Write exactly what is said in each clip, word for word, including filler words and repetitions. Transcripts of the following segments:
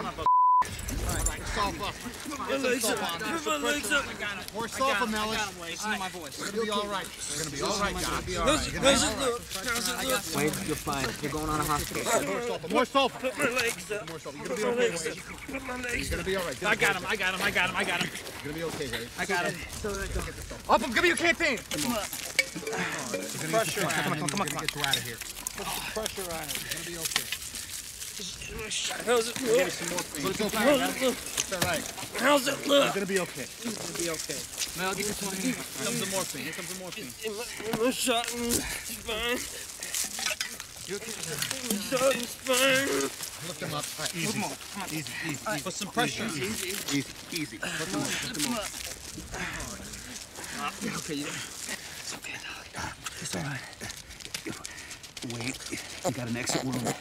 son of a Alright, solve up. My legs up. My legs up. More sulfur, Melly. Listen to my voice. It's going to be alright. It's going to be alright, John. Wait, you're fine. You're going on a hospital. More sulfur. Put my legs up. More sulfur. You're going to be okay. Put my legs up. You're going to be alright. I got him. I got him. I got him. I got him. You're going to be okay, Harry. I got him. Up, I'm giving you a campaign. Come on. Pressure on him. Come on, come on, come on. Get you out of here. Pressure on him. You're going to be okay. How's it look? It's okay. How's it look? It's all right. How's it look? It's gonna be okay. It's gonna be okay. Mel, get this one in. Here comes the morphine. Here comes the morphine. In my shot and spine. Shot and spine. Lift him up. All right. Easy. Come on. Easy. Easy. Right. Put some pressure. Easy. Easy. Easy. Easy. Lift him up. Lift him up. Okay. It's okay, dog. It's all right. Wait. You got an exit wound.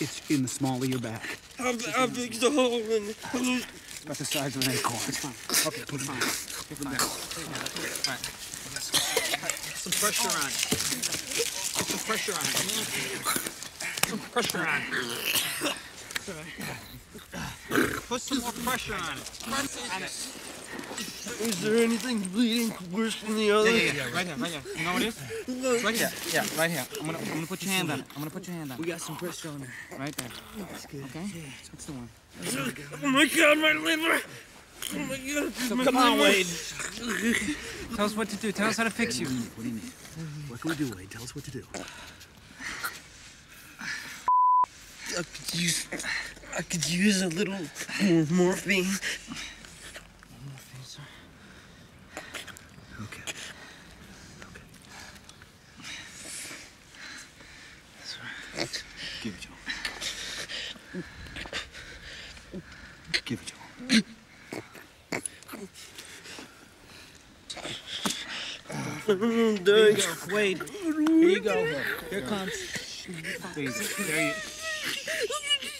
It's in the small of your back. How big's the hole in the hole? It's about the size of an acorn. It's fine. Okay, put it on. Put it on. All right. Put some pressure on it. Put some pressure on it. Put some pressure on it. Put some more pressure on it. Press on it. Is there anything bleeding worse than the other? Yeah, yeah, yeah. Right here, right here. You know what it is? Right here, yeah, right here. I'm gonna, I'm gonna put your hand on it. I'm gonna put your hand on it. We got some pressure on there. Right there. That's good. Okay? That's the one. Oh my God, my liver! Oh my God. So my come liver. On, Wade. Tell us what to do. Tell us how to fix you. What do you mean? What can we do, Wade? Tell us what to do. I could use, I could use a little more morphine. Morphine, sorry. Okay. Give it to him. Give it to him. There, there you go. go. Wade. Here you go. Here it comes. There you go.